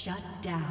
Shut down.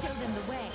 Show them the way.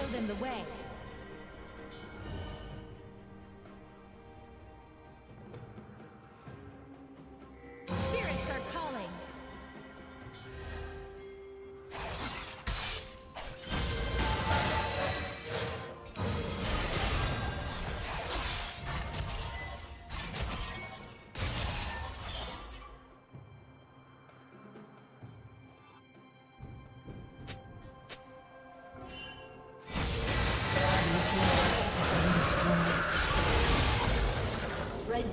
show them the way. Spirits are calling.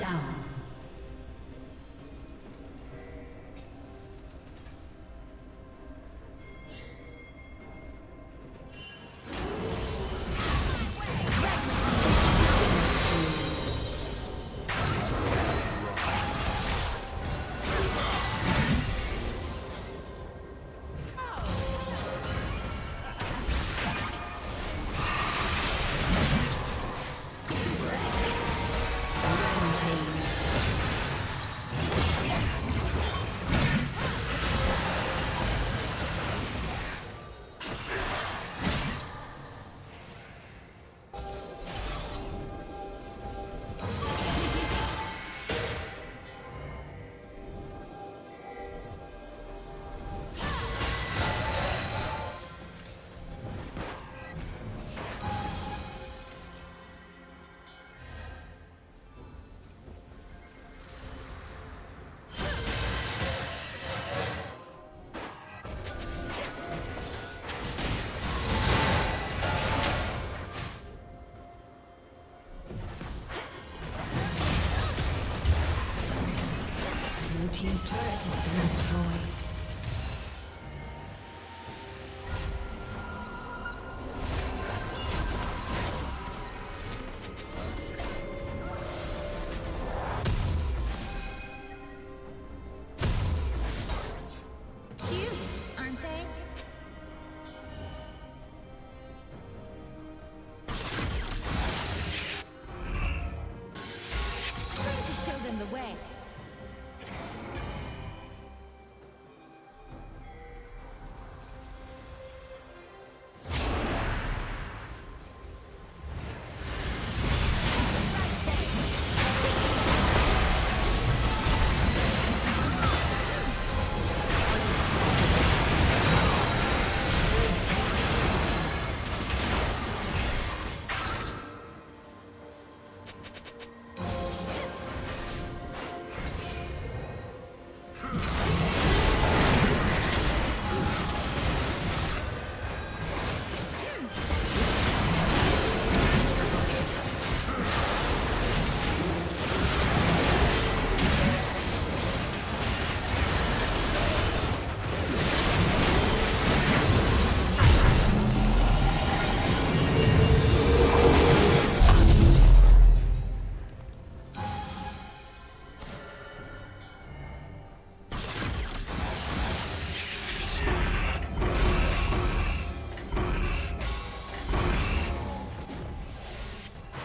Down. Team's turret has been destroyed.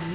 Blue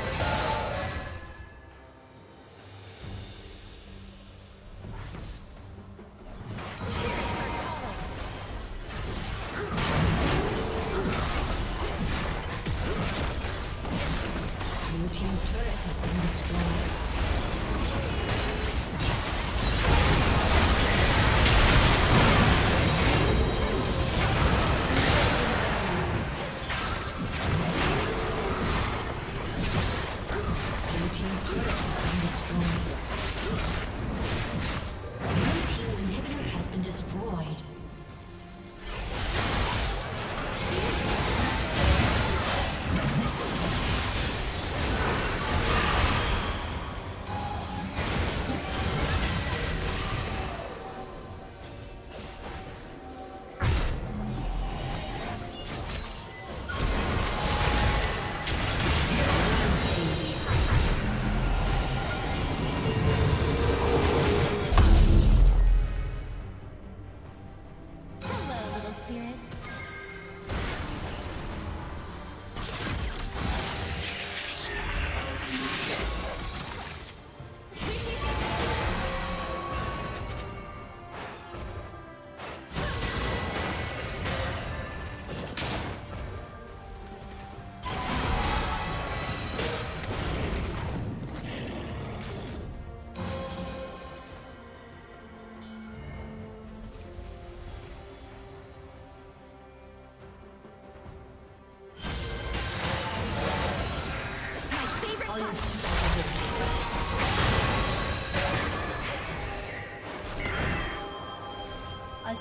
A